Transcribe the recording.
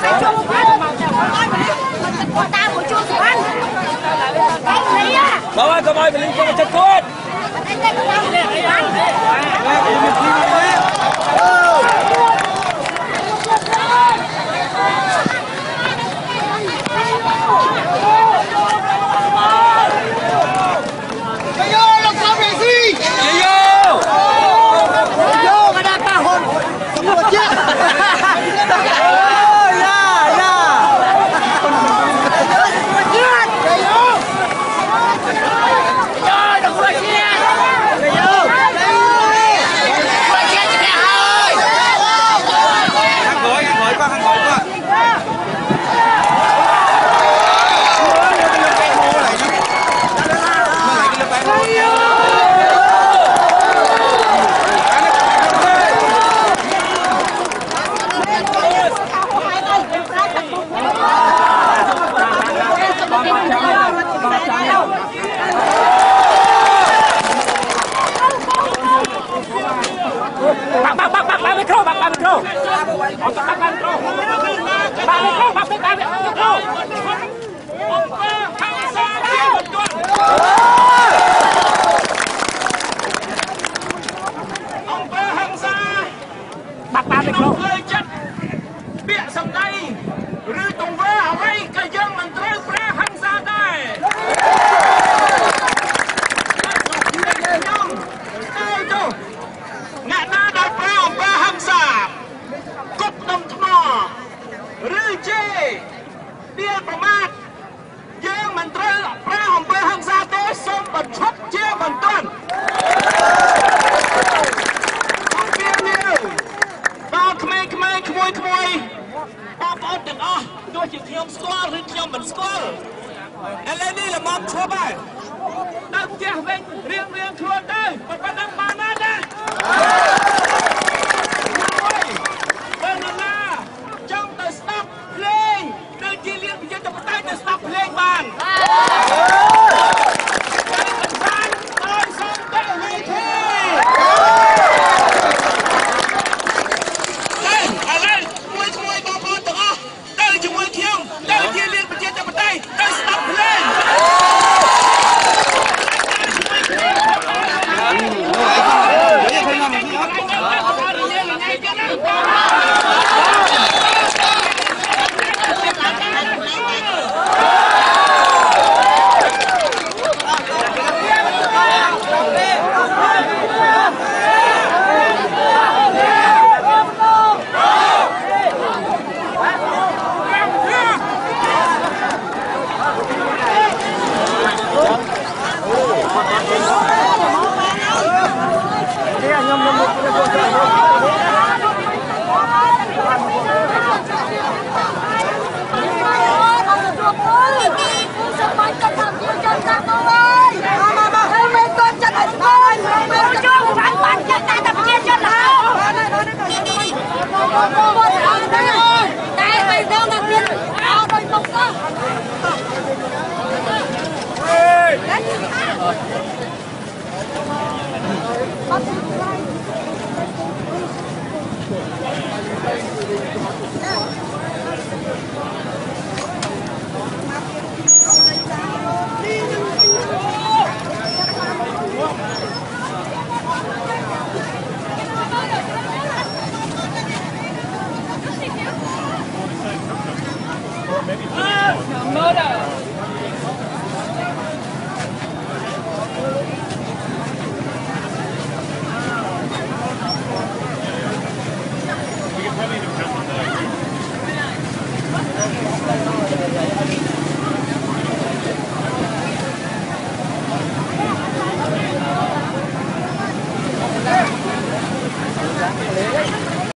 Hãy subscribe cho kênh Ghiền Mì Gõ để không bỏ lỡ những video hấp dẫn.